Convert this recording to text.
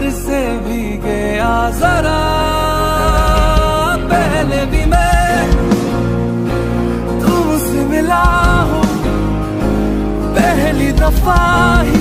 प्यार से भी गया जरा। पहले भी मैं तुमसे मिला हूँ, पहली दफा ही